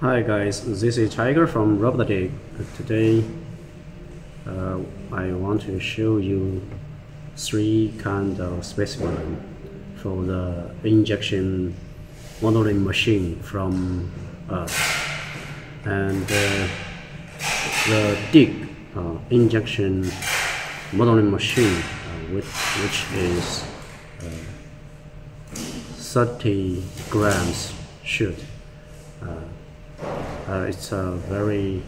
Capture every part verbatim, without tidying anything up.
Hi guys, this is Tiger from RobotDigg. Today uh, I want to show you three kind of specimen for the injection modeling machine from us. And uh, the Digg uh, injection modeling machine, uh, which, which is uh, thirty grams shoot. Uh, Uh, it's a very,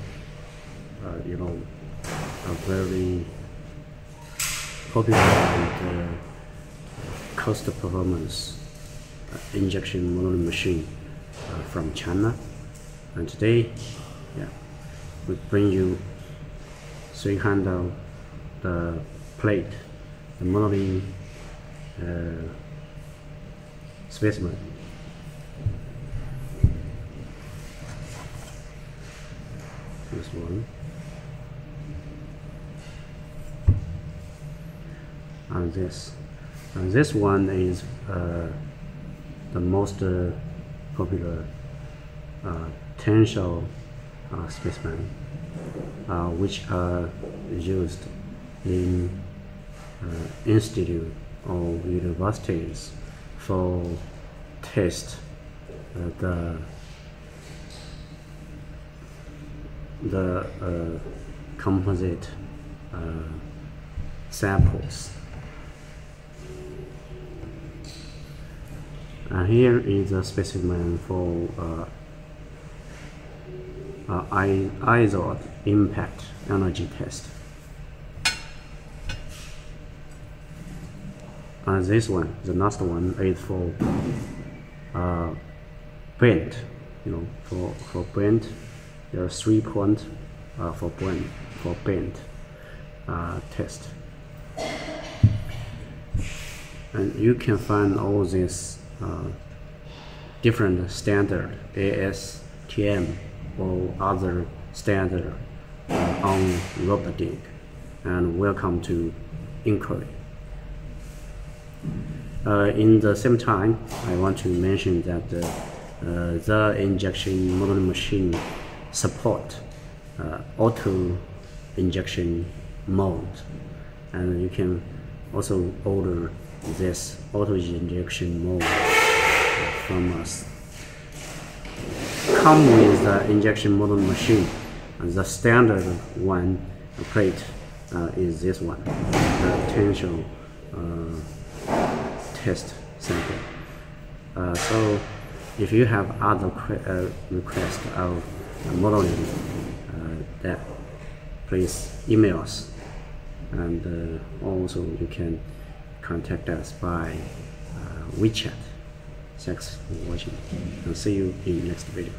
uh, you know, a very popular and uh, cost performance uh, injection modeling machine uh, from China. And today, yeah, we bring you three kind of the plate, the modeling uh, specimen. This one, and this, and this one is uh, the most uh, popular uh, tensile uh, specimen, uh, which are used in uh, institute or universities for test uh, the the uh, composite uh, samples. And here is a specimen for uh, uh, Izod impact energy test. And this one, the last one, is for uh, bend, you know, for, for bend. There are three points uh, for bend, for bend uh, test. And you can find all these uh, different standard, A S T M or other standard uh, on RobotDigg. And welcome to inquiry. Uh, in the same time, I want to mention that uh, uh, the injection modeling machine support uh, auto injection mode, and you can also order this auto injection mode from us. Come with the injection modeling machine, and the standard one plate uh, is this one, the tensile uh, test sample. Uh, so if you have other uh, requests of Uh, modeling uh, that, please email us, and uh, also you can contact us by uh, WeChat. Thanks for watching, and see you in next video.